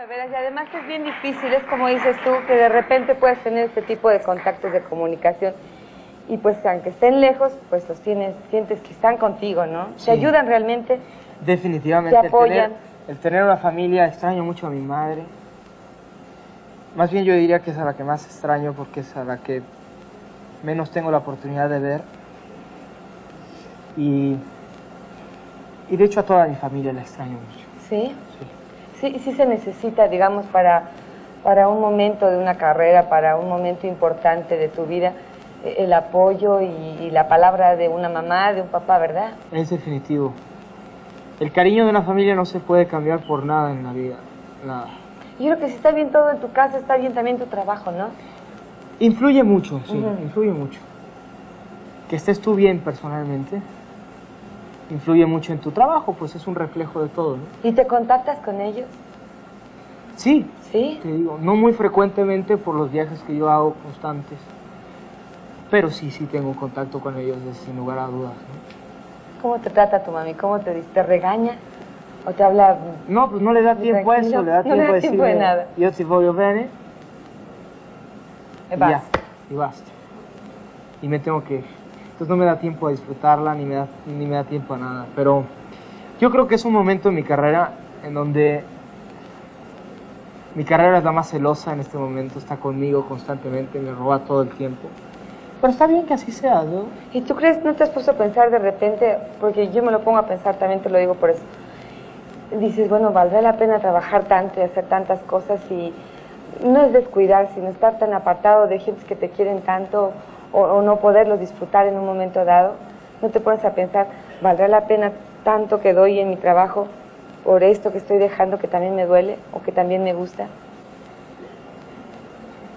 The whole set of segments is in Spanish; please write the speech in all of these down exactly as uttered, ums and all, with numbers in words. de veras, y además es bien difícil, es como dices tú, que de repente puedes tener este tipo de contactos de comunicación y pues aunque estén lejos, pues los tienes, sientes que están contigo, ¿no? Sí. Te ayudan realmente. Definitivamente. Te apoyan. El tener, el tener una familia, extraño mucho a mi madre. Más bien yo diría que es a la que más extraño porque es a la que menos tengo la oportunidad de ver. Y, y de hecho a toda mi familia la extraño mucho. ¿Sí? Sí, sí, sí se necesita, digamos, para, para un momento de una carrera, para un momento importante de tu vida, el apoyo y, y la palabra de una mamá, de un papá, ¿verdad? Es definitivo. El cariño de una familia no se puede cambiar por nada en la vida, nada. Yo creo que si está bien todo en tu casa, está bien también tu trabajo, ¿no? Influye mucho, sí, uh-huh. influye mucho. Que estés tú bien personalmente, influye mucho en tu trabajo, pues es un reflejo de todo, ¿no? ¿Y te contactas con ellos? Sí. ¿Sí? Te digo, no muy frecuentemente por los viajes que yo hago constantes, pero sí, sí tengo contacto con ellos, sin lugar a dudas, ¿no? ¿Cómo te trata tu mami? ¿Cómo te dice? ¿Te regaña? ¿O te habla? No, pues no le da tiempo a eso, le da tiempo a decirle. No le da tiempo de nada. Yo te voy a ver, y basta. Y basta. Y me tengo que ir. Entonces no me da tiempo a disfrutarla, ni me da, ni me da tiempo a nada. Pero yo creo que es un momento en mi carrera en donde mi carrera es la más celosa en este momento, está conmigo constantemente, me roba todo el tiempo. Pero está bien que así sea, ¿no? ¿Y tú crees, no te has puesto a pensar de repente, porque yo me lo pongo a pensar también, te lo digo por eso, dices, bueno, ¿valdrá la pena trabajar tanto y hacer tantas cosas? Y no es descuidar, sino estar tan apartado de gente que te quieren tanto o, o no poderlos disfrutar en un momento dado. ¿No te pones a pensar, ¿valdrá la pena tanto que doy en mi trabajo por esto que estoy dejando que también me duele o que también me gusta?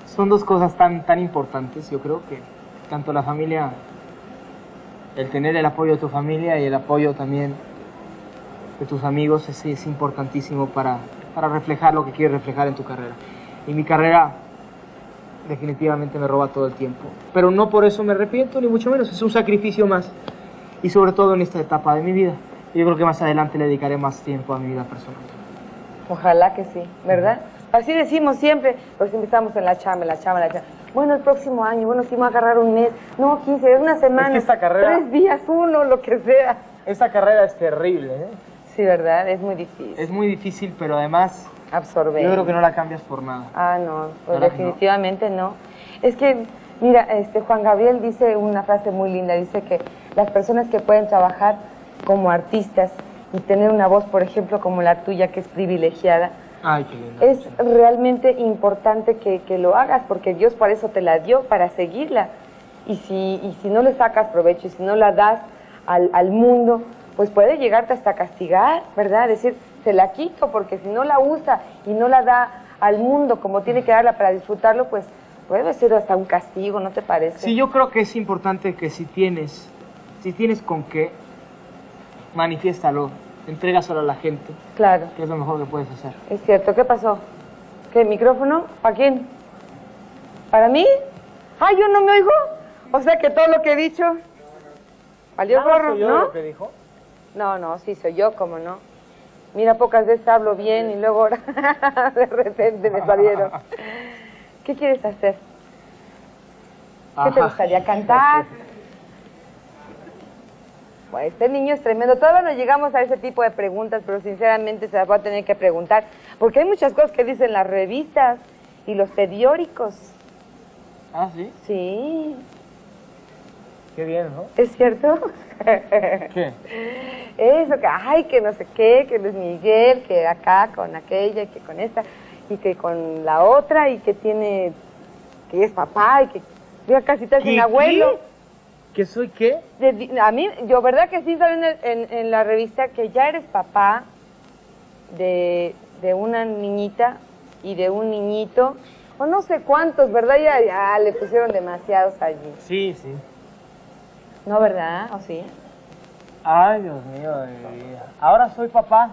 Son dos cosas tan, tan importantes, yo creo que tanto la familia, el tener el apoyo de tu familia y el apoyo también de tus amigos es, es importantísimo para, para reflejar lo que quieres reflejar en tu carrera. Y mi carrera definitivamente me roba todo el tiempo. Pero no por eso me arrepiento, ni mucho menos. Es un sacrificio más. Y sobre todo en esta etapa de mi vida. Yo creo que más adelante le dedicaré más tiempo a mi vida personal. Ojalá que sí, ¿verdad? Así decimos siempre, porque siempre estamos en la chamba, en la chamba, en la chamba. Bueno, el próximo año, bueno, si me va a agarrar un mes, no, quince, una semana, es que esta carrera, tres días, uno, lo que sea. Esta carrera es terrible, ¿eh? Sí, ¿verdad? Es muy difícil. Es muy difícil, pero además absorber. Yo creo que no la cambias por nada. Ah, no, pues definitivamente no. Es que, mira, este Juan Gabriel dice una frase muy linda, dice que las personas que pueden trabajar como artistas y tener una voz, por ejemplo, como la tuya, que es privilegiada, ay, qué lindo, es sí. realmente importante que, que lo hagas, porque Dios por eso te la dio, para seguirla. Y si, y si no le sacas provecho, y si no la das al, al mundo, pues puede llegarte hasta castigar, ¿verdad? Decir, se la quito, porque si no la usa y no la da al mundo como tiene que darla para disfrutarlo, pues puede ser hasta un castigo, ¿no te parece? Sí, yo creo que es importante que si tienes, si tienes con qué, manifiéstalo, entrégaselo a la gente. Claro. Que es lo mejor que puedes hacer. Es cierto. ¿Qué pasó? ¿Qué, micrófono? ¿Para quién? ¿Para mí? ¿Ah, yo no me oigo? O sea que todo lo que he dicho valió gorro, ¿no? ¿Lo que dijo? No, no, sí soy yo, ¿cómo no? Mira, pocas veces hablo bien y luego de repente me salieron. ¿Qué quieres hacer? ¿Qué Ajá. te gustaría cantar? Bueno, este niño es tremendo. Todavía no llegamos a ese tipo de preguntas, pero sinceramente se las voy a tener que preguntar, porque hay muchas cosas que dicen las revistas y los periódicos. ¿Ah, sí? Sí. Qué bien, ¿no? ¿Es cierto? ¿Qué? Eso, que ay, que no sé qué, que Luis Miguel, que acá con aquella, que con esta, y que con la otra, y que tiene, que es papá, y que yo casi te hace un abuelo. ¿Que soy qué? De, a mí, yo verdad que sí salió en, en, en la revista que ya eres papá de, de una niñita y de un niñito, o no sé cuántos, ¿verdad? Ya, ya le pusieron demasiados allí. Sí, sí. No, ¿verdad? ¿O sí? Ay, Dios mío de mi vida. Ahora soy papá.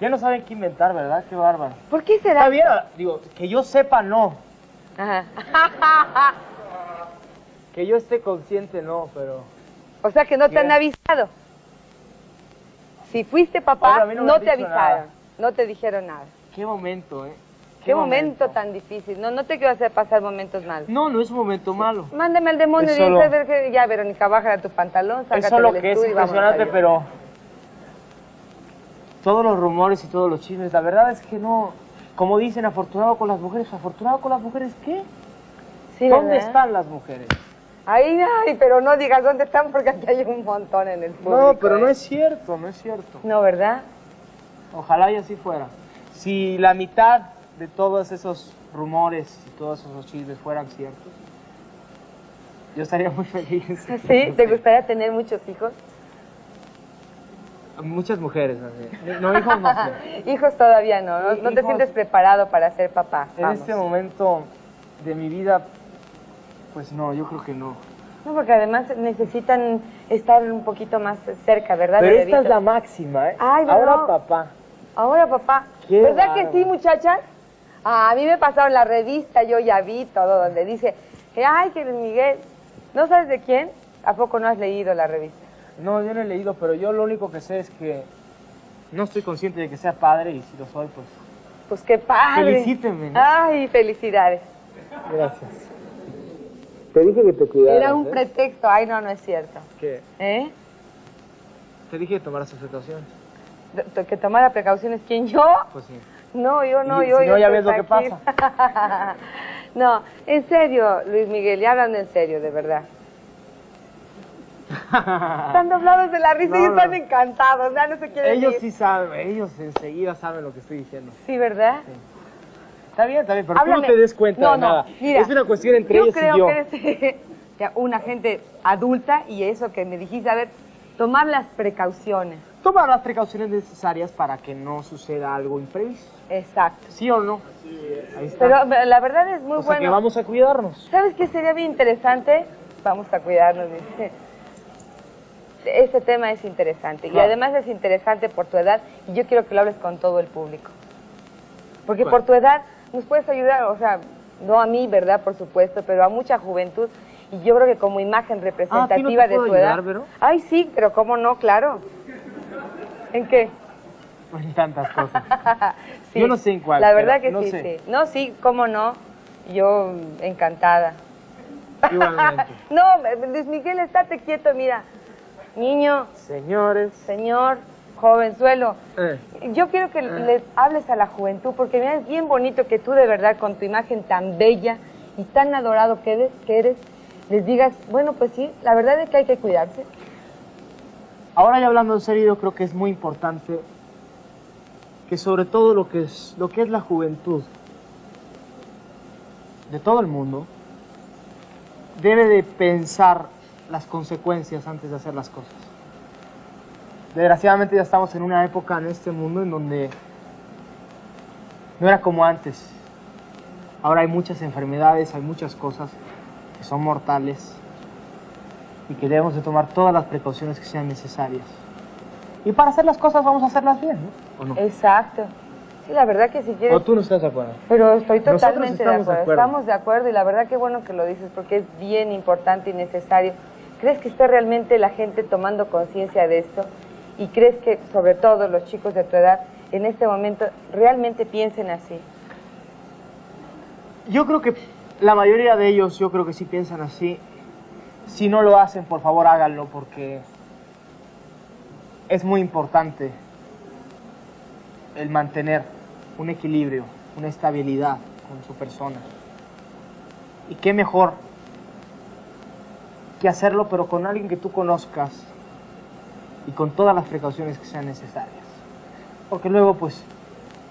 Ya no saben qué inventar, ¿verdad? Qué bárbaro. ¿Por qué será? Está bien, digo, que yo sepa, no. Ajá. Que yo esté consciente, no, pero... O sea, que no ¿qué? Te han avisado. Si fuiste papá, Oye, no, no te avisaron. Nada. No te dijeron nada. Qué momento, ¿eh? Qué, Qué momento, momento tan difícil. No, no te quiero hacer pasar momentos malos. No, no es un momento malo. Mándame al demonio y solo... dice, ya, Verónica, baja tu pantalón, sácate Eso lo del que estudio, es impresionante, pero... Todos los rumores y todos los chismes, la verdad es que no... Como dicen, afortunado con las mujeres. ¿Afortunado con las mujeres qué? Sí, ¿Dónde ¿verdad? están las mujeres? Ay, ay, pero no digas dónde están porque aquí hay un montón en el público. No, pero eh. no es cierto, no es cierto. No, ¿verdad? Ojalá y así fuera. Si la mitad de todos esos rumores y todos esos chismes fueran ciertos, yo estaría muy feliz. ¿Sí? ¿Te gustaría tener muchos hijos? Muchas mujeres, así. No, hijos no sé. Hijos todavía no, no, no te sientes preparado para ser papá. Vamos. En este momento de mi vida... Pues no, yo creo que no. No, porque además necesitan estar un poquito más cerca, ¿verdad? Pero esta es la máxima, ¿eh? Ay, no. Ahora papá. Ahora papá. Qué ¿Verdad raro. que sí, muchachas? Ah, a mí me pasaron la revista, yo ya vi todo, donde dice, que, ay, que Miguel, ¿no sabes de quién? ¿A poco no has leído la revista? No, yo no he leído, pero yo lo único que sé es que no estoy consciente de que sea padre y si lo soy, pues... Pues qué padre. Felicítenme, ¿no? Ay, felicidades. Gracias. Te dije que te cuidaras. Era un ¿eh? pretexto. Ay, no, no es cierto. ¿Qué? ¿Eh? Te dije que tomaras precauciones. ¿Que tomara precauciones? ¿Quién, yo? Pues sí. No, yo no, y, yo... Si yo no, ya ves lo que pasa. No, en serio, Luis Miguel, ya hablando en serio, de verdad. Están doblados de la risa no, y están no. encantados, ya no se quieren Ellos ir. sí saben, ellos enseguida saben lo que estoy diciendo. Sí, ¿verdad? Sí. Está bien, está bien, pero Háblame. tú no te des cuenta no, de nada. No, mira, es una cuestión entre yo ellos creo y yo. que eres ya, una gente adulta y eso que me dijiste, a ver, tomar las precauciones. Tomar las precauciones necesarias para que no suceda algo imprevisto. Exacto. ¿Sí o no? Sí, ahí está. Pero la verdad es muy o bueno. O sea que vamos a cuidarnos. ¿Sabes qué sería bien interesante? Vamos a cuidarnos. Dice. Este tema es interesante. Claro. Y además es interesante por tu edad y yo quiero que lo hables con todo el público. Porque bueno. por tu edad... Nos puedes ayudar, o sea, no a mí, ¿verdad? Por supuesto, pero a mucha juventud. Y yo creo que como imagen representativa ah, no de tu ayudar, edad... ¿Pero? Ay, sí, pero cómo no, claro. ¿En qué? En tantas cosas. Sí, yo no sé en cuál. La verdad que no sí, sé. sí. No, sí, cómo no. Yo encantada. Igualmente. No, Luis Miguel, estate quieto, mira. Niño. Señores. Señor. Jovenzuelo, eh. yo quiero que eh. les hables a la juventud, porque mira, es bien bonito que tú de verdad, con tu imagen tan bella y tan adorado que eres, que eres, les digas, bueno, pues sí, la verdad es que hay que cuidarse. Ahora ya hablando en serio, yo creo que es muy importante que sobre todo lo que es, lo que es la juventud de todo el mundo, debe de pensar las consecuencias antes de hacer las cosas. Desgraciadamente ya estamos en una época en este mundo en donde no era como antes. Ahora hay muchas enfermedades, hay muchas cosas que son mortales y que debemos de tomar todas las precauciones que sean necesarias. Y para hacer las cosas vamos a hacerlas bien, ¿no? ¿O no? Exacto. Sí, la verdad que si quieres... O tú no estás de acuerdo. Pero estoy totalmente de acuerdo. de acuerdo. Estamos de acuerdo y la verdad que bueno que lo dices porque es bien importante y necesario. ¿Crees que está realmente la gente tomando conciencia de esto? ¿Y crees que, sobre todo, los chicos de tu edad, en este momento, realmente piensen así? Yo creo que la mayoría de ellos, yo creo que sí piensan así. Si no lo hacen, por favor, háganlo, porque es muy importante el mantener un equilibrio, una estabilidad con su persona. Y qué mejor que hacerlo, pero con alguien que tú conozcas, y con todas las precauciones que sean necesarias. Porque luego, pues,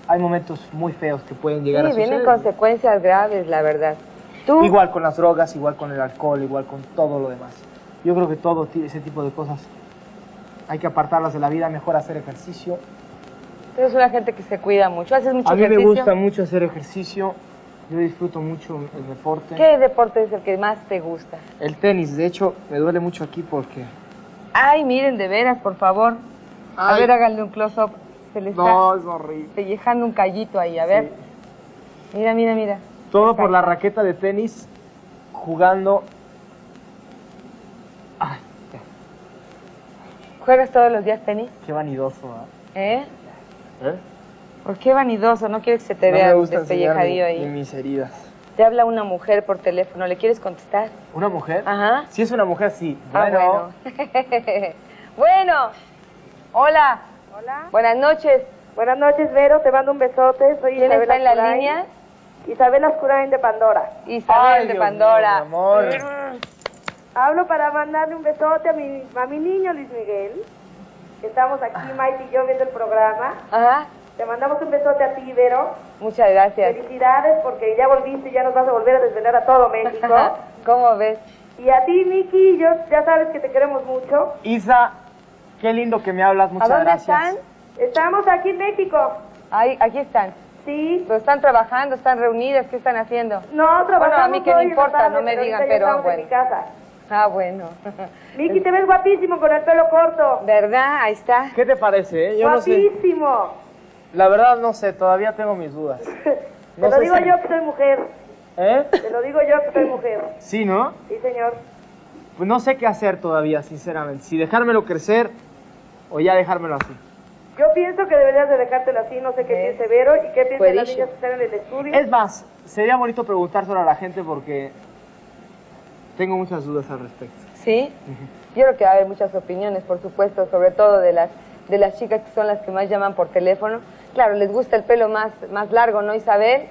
hay momentos muy feos que pueden llegar sí, a suceder. Sí, vienen consecuencias graves, la verdad. ¿Tú? Igual con las drogas, igual con el alcohol, igual con todo lo demás. Yo creo que todo ese tipo de cosas hay que apartarlas de la vida, mejor hacer ejercicio. Tú eres una gente que se cuida mucho, haces mucho ejercicio. A mí ejercicio? me gusta mucho hacer ejercicio, yo disfruto mucho el deporte. ¿Qué deporte es el que más te gusta? El tenis, de hecho, me duele mucho aquí porque... Ay, miren, de veras, por favor. Ay. A ver, háganle un close-up. Se le está no, es horrible. pellejando un callito ahí, a ver. Sí. Mira, mira, mira. Todo está por la raqueta de tenis, jugando... Ay. ¿Juegas todos los días tenis? Qué vanidoso, ¿eh? ¿Eh? ¿Eh? ¿Por qué vanidoso? No quieres que se te vea despellejadillo ahí. Y mis heridas. Te habla una mujer por teléfono, ¿le quieres contestar? ¿Una mujer? Ajá. Si es una mujer, sí. Bueno. Ah, bueno. Bueno. Hola. Hola. Buenas noches. Buenas noches, Vero. Te mando un besote. Soy Isabel Ascuráin. ¿Quién está en la línea? Isabel Ascuráin de Pandora. Isabel Ay, de Dios Pandora. Dios, mi amor. Hablo para mandarle un besote a mi, a mi niño Luis Miguel. Estamos aquí, Mike y yo, viendo el programa. Ajá. Te mandamos un besote a ti, Vero. Muchas gracias. Felicidades, porque ya volviste y ya nos vas a volver a desvelar a todo México. ¿Cómo ves? Y a ti, Miki, yo ya sabes que te queremos mucho. Isa, qué lindo que me hablas, muchas gracias. ¿A dónde están? Estamos aquí en México. Ay, aquí están. Sí. Pero están trabajando, están reunidas, ¿qué están haciendo? No, trabajamos. Bueno, a mí que no importa, tarde, no me digan, pero ah, bueno. En mi casa. Ah, bueno. Miki, te ves guapísimo con el pelo corto. ¿Verdad? Ahí está. ¿Qué te parece? Eh? Yo guapísimo. No sé. La verdad no sé, todavía tengo mis dudas. No te lo digo si... yo que soy mujer. ¿Eh? Te lo digo yo que soy mujer. ¿Sí, no? Sí, señor. Pues no sé qué hacer todavía, sinceramente. Si dejármelo crecer o ya dejármelo así. Yo pienso que deberías de dejártelo así, no sé qué piensa eh, Vero y qué piensan las niñas que están en el estudio. Es más, sería bonito preguntárselo a la gente porque tengo muchas dudas al respecto. ¿Sí? Yo creo que va a haber muchas opiniones, por supuesto, sobre todo de las... de las chicas que son las que más llaman por teléfono. Claro, les gusta el pelo más, más largo, ¿no, Isabel?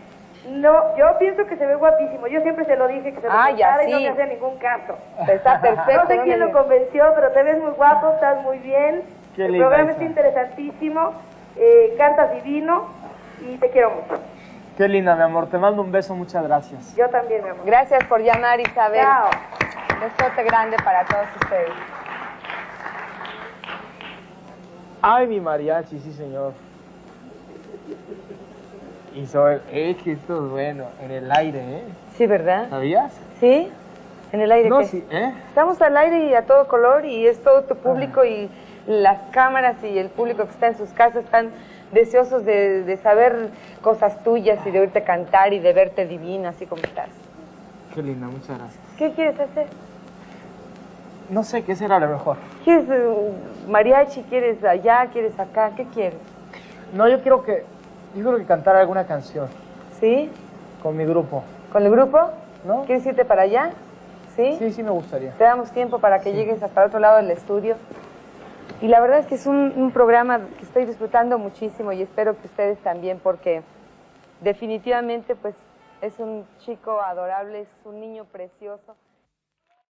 No, yo pienso que se ve guapísimo. Yo siempre se lo dije que se lo ah, ya, sí. Y no me hacía ningún caso. Está perfecto. No sé quién lo convenció, pero te ves muy guapo, estás muy bien. Qué el programa esa. Es interesantísimo, eh, cantas divino y te quiero mucho. Qué linda, mi amor. Te mando un beso, muchas gracias. Yo también, mi amor. Gracias por llamar, Isabel. Chao. Un besote grande para todos ustedes. Ay, mi mariachi, sí, señor. Y sobre... Es que esto es bueno, en el aire, ¿eh? Sí, ¿verdad? ¿Sabías? Sí, en el aire. No, ¿qué? Sí, ¿eh? Estamos al aire y a todo color y es todo tu público ah. y las cámaras y el público que está en sus casas están deseosos de, de saber cosas tuyas y de oírte cantar y de verte divina, así como estás. Qué linda, muchas gracias. ¿Qué quieres hacer? No sé, ¿qué será lo mejor? ¿Quieres mariachi? ¿Quieres allá? ¿Quieres acá? ¿Qué quieres? No, yo quiero que... Yo creo que cantar alguna canción. ¿Sí? Con mi grupo. ¿Con el grupo? ¿No? ¿Quieres irte para allá? ¿Sí? Sí, sí me gustaría. Te damos tiempo para que sí. llegues hasta el otro lado del estudio. Y la verdad es que es un, un programa que estoy disfrutando muchísimo y espero que ustedes también, porque definitivamente pues es un chico adorable, es un niño precioso.